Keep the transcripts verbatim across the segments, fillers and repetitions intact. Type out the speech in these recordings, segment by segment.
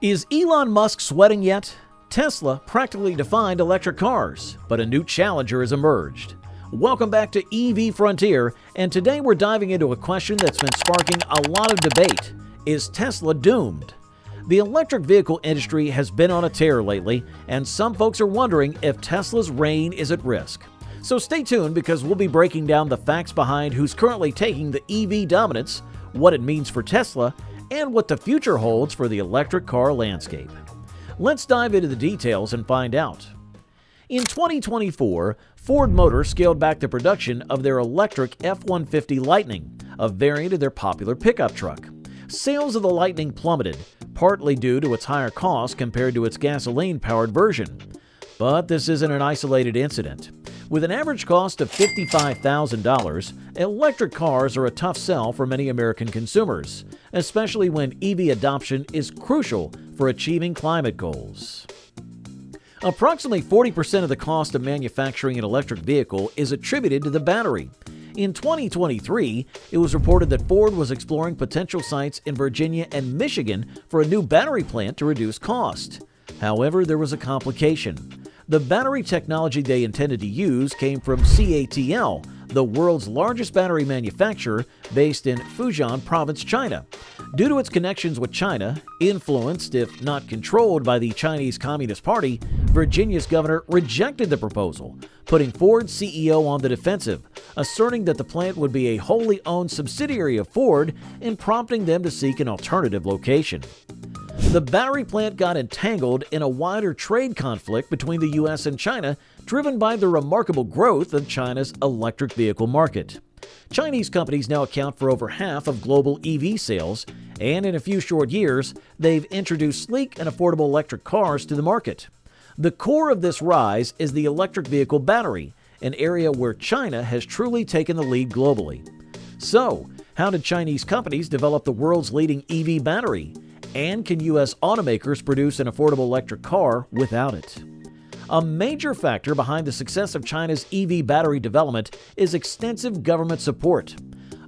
Is Elon Musk sweating yet? Tesla practically defined electric cars, but a new challenger has emerged. Welcome back to E V Frontier, and today we're diving into a question that's been sparking a lot of debate. Is Tesla doomed? The electric vehicle industry has been on a tear lately, and some folks are wondering if Tesla's reign is at risk. So stay tuned because we'll be breaking down the facts behind who's currently taking the E V dominance, what it means for Tesla, and what the future holds for the electric car landscape. Let's dive into the details and find out. In twenty twenty-four, Ford Motor scaled back the production of their electric F one fifty Lightning, a variant of their popular pickup truck. Sales of the Lightning plummeted, partly due to its higher cost compared to its gasoline-powered version. But this isn't an isolated incident. With an average cost of fifty-five thousand dollars, electric cars are a tough sell for many American consumers, especially when E V adoption is crucial for achieving climate goals. Approximately forty percent of the cost of manufacturing an electric vehicle is attributed to the battery. In twenty twenty-three, it was reported that Ford was exploring potential sites in Virginia and Michigan for a new battery plant to reduce cost. However, there was a complication. The battery technology they intended to use came from C A T L, the world's largest battery manufacturer based in Fujian Province, China. Due to its connections with China, influenced if not controlled by the Chinese Communist Party, Virginia's governor rejected the proposal, putting Ford's C E O on the defensive, asserting that the plant would be a wholly owned subsidiary of Ford and prompting them to seek an alternative location. The battery plant got entangled in a wider trade conflict between the U S and China, driven by the remarkable growth of China's electric vehicle market. Chinese companies now account for over half of global E V sales, and in a few short years, they've introduced sleek and affordable electric cars to the market. The core of this rise is the electric vehicle battery, an area where China has truly taken the lead globally. So, how did Chinese companies develop the world's leading E V battery? And can U S automakers produce an affordable electric car without it? A major factor behind the success of China's E V battery development is extensive government support.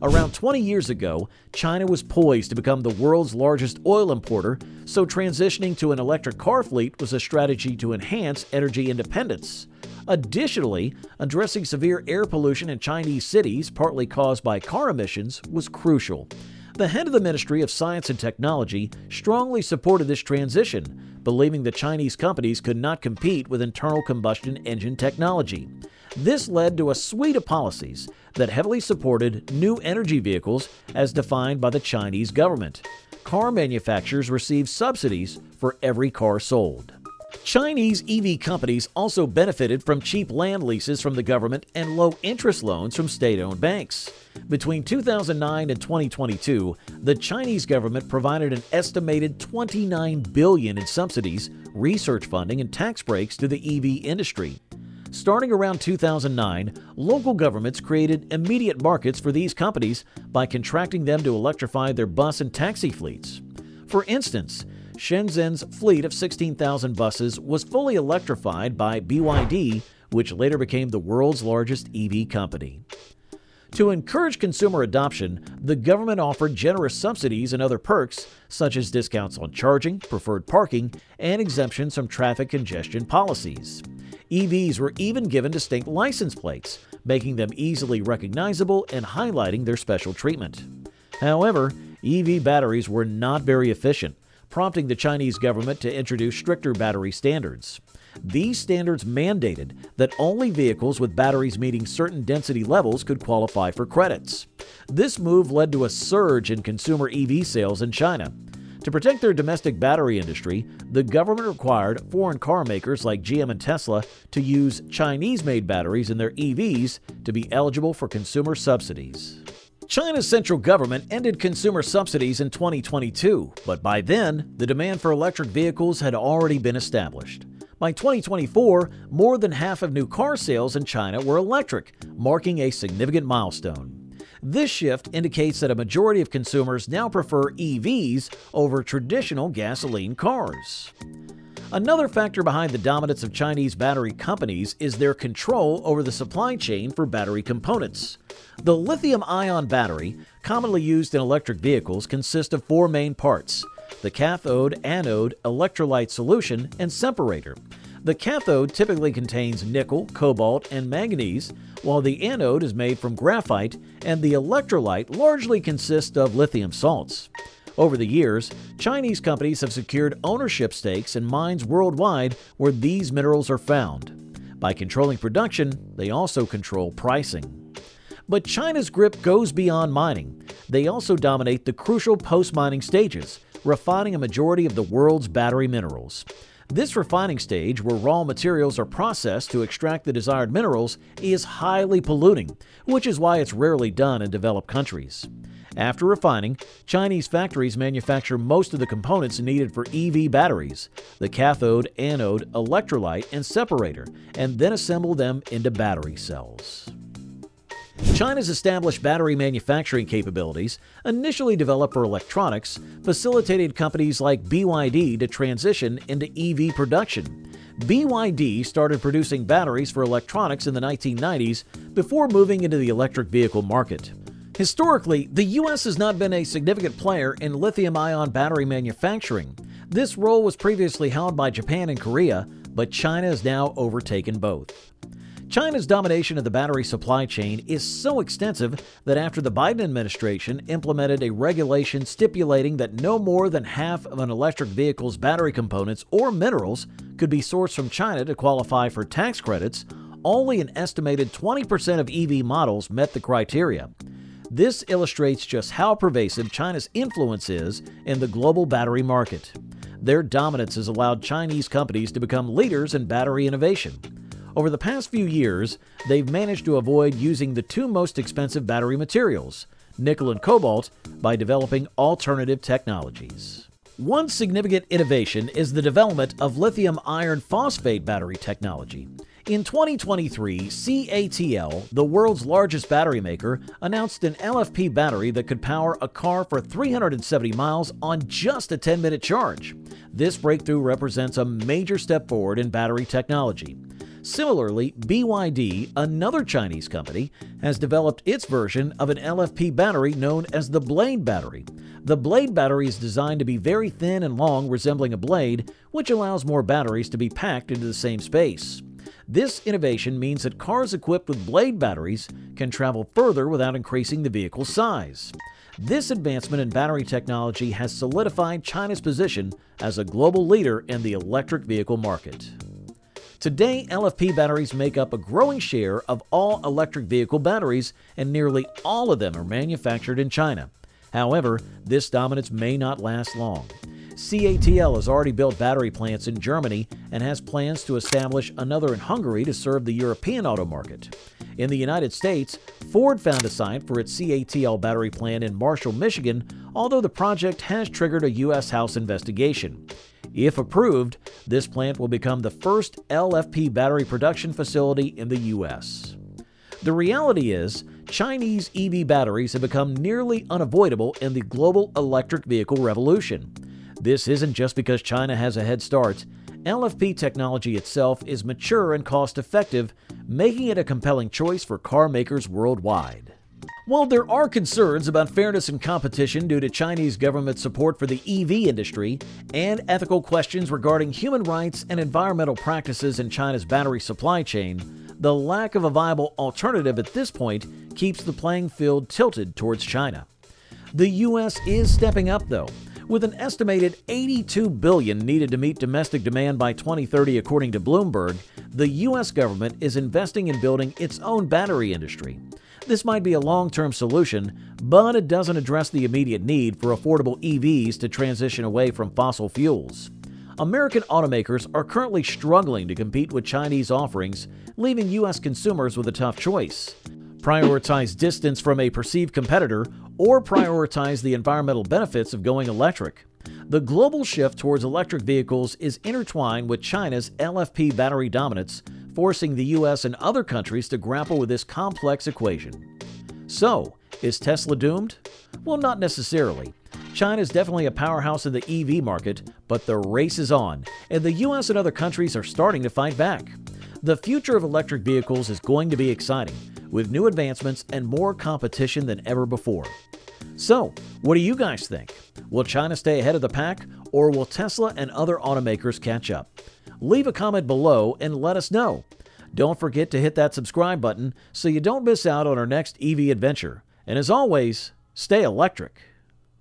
Around twenty years ago, China was poised to become the world's largest oil importer, so transitioning to an electric car fleet was a strategy to enhance energy independence. Additionally, addressing severe air pollution in Chinese cities, partly caused by car emissions, was crucial. The head of the Ministry of Science and Technology strongly supported this transition, believing the Chinese companies could not compete with internal combustion engine technology. This led to a suite of policies that heavily supported new energy vehicles as defined by the Chinese government. Car manufacturers received subsidies for every car sold. Chinese E V companies also benefited from cheap land leases from the government and low interest loans from state-owned banks. Between two thousand nine and twenty twenty-two, the Chinese government provided an estimated twenty-nine billion dollars in subsidies, research funding, and tax breaks to the E V industry. Starting around two thousand nine, local governments created immediate markets for these companies by contracting them to electrify their bus and taxi fleets. For instance, Shenzhen's fleet of sixteen thousand buses was fully electrified by B Y D, which later became the world's largest E V company. To encourage consumer adoption, the government offered generous subsidies and other perks, such as discounts on charging, preferred parking, and exemptions from traffic congestion policies. E Vs were even given distinct license plates, making them easily recognizable and highlighting their special treatment. However, E V batteries were not very efficient, prompting the Chinese government to introduce stricter battery standards. These standards mandated that only vehicles with batteries meeting certain density levels could qualify for credits. This move led to a surge in consumer E V sales in China. To protect their domestic battery industry, the government required foreign car makers like G M and Tesla to use Chinese-made batteries in their E Vs to be eligible for consumer subsidies. China's central government ended consumer subsidies in twenty twenty-two, but by then, the demand for electric vehicles had already been established. By twenty twenty-four, more than half of new car sales in China were electric, marking a significant milestone. This shift indicates that a majority of consumers now prefer E Vs over traditional gasoline cars. Another factor behind the dominance of Chinese battery companies is their control over the supply chain for battery components. The lithium-ion battery, commonly used in electric vehicles, consists of four main parts: the cathode-anode electrolyte solution, and separator. The cathode typically contains nickel, cobalt, and manganese, while the anode is made from graphite, and the electrolyte largely consists of lithium salts. Over the years, Chinese companies have secured ownership stakes in mines worldwide where these minerals are found. By controlling production, they also control pricing. But China's grip goes beyond mining. They also dominate the crucial post-mining stages, refining a majority of the world's battery minerals. This refining stage, where raw materials are processed to extract the desired minerals, is highly polluting, which is why it's rarely done in developed countries. After refining, Chinese factories manufacture most of the components needed for E V batteries, the cathode, anode, electrolyte, and separator, and then assemble them into battery cells. China's established battery manufacturing capabilities, initially developed for electronics, facilitated companies like B Y D to transition into E V production. B Y D started producing batteries for electronics in the nineteen nineties before moving into the electric vehicle market. Historically, the U S has not been a significant player in lithium-ion battery manufacturing. This role was previously held by Japan and Korea, but China has now overtaken both. China's domination of the battery supply chain is so extensive that after the Biden administration implemented a regulation stipulating that no more than half of an electric vehicle's battery components or minerals could be sourced from China to qualify for tax credits, only an estimated twenty percent of E V models met the criteria. This illustrates just how pervasive China's influence is in the global battery market. Their dominance has allowed Chinese companies to become leaders in battery innovation. Over the past few years, they've managed to avoid using the two most expensive battery materials, nickel and cobalt, by developing alternative technologies. One significant innovation is the development of lithium iron phosphate battery technology. In twenty twenty-three, C A T L, the world's largest battery maker, announced an L F P battery that could power a car for three hundred seventy miles on just a ten-minute charge. This breakthrough represents a major step forward in battery technology. Similarly, B Y D, another Chinese company, has developed its version of an L F P battery known as the Blade Battery. The Blade Battery is designed to be very thin and long, resembling a blade, which allows more batteries to be packed into the same space. This innovation means that cars equipped with Blade batteries can travel further without increasing the vehicle size. This advancement in battery technology has solidified China's position as a global leader in the electric vehicle market. Today, L F P batteries make up a growing share of all electric vehicle batteries, and nearly all of them are manufactured in China. However, this dominance may not last long. C A T L has already built battery plants in Germany and has plans to establish another in Hungary to serve the European auto market. In the United States, Ford found a site for its C A T L battery plant in Marshall, Michigan, although the project has triggered a U S House investigation. If approved, this plant will become the first L F P battery production facility in the U S The reality is, Chinese E V batteries have become nearly unavoidable in the global electric vehicle revolution. This isn't just because China has a head start. L F P technology itself is mature and cost-effective, making it a compelling choice for car makers worldwide. While there are concerns about fairness and competition due to Chinese government support for the E V industry and ethical questions regarding human rights and environmental practices in China's battery supply chain, the lack of a viable alternative at this point keeps the playing field tilted towards China. The U S is stepping up, though, with an estimated eighty-two billion dollars needed to meet domestic demand by twenty thirty, according to Bloomberg. The U S government is investing in building its own battery industry. This might be a long-term solution, but it doesn't address the immediate need for affordable E Vs to transition away from fossil fuels. American automakers are currently struggling to compete with Chinese offerings, leaving U S consumers with a tough choice. Prioritize distance from a perceived competitor, or prioritize the environmental benefits of going electric. The global shift towards electric vehicles is intertwined with China's L F P battery dominance, forcing the U S and other countries to grapple with this complex equation. So, is Tesla doomed? Well, not necessarily. China's definitely a powerhouse in the E V market, but the race is on, and the U S and other countries are starting to fight back. The future of electric vehicles is going to be exciting, with new advancements and more competition than ever before. So, what do you guys think? Will China stay ahead of the pack, or will Tesla and other automakers catch up? Leave a comment below and let us know. Don't forget to hit that subscribe button so you don't miss out on our next E V adventure. And as always, stay electric.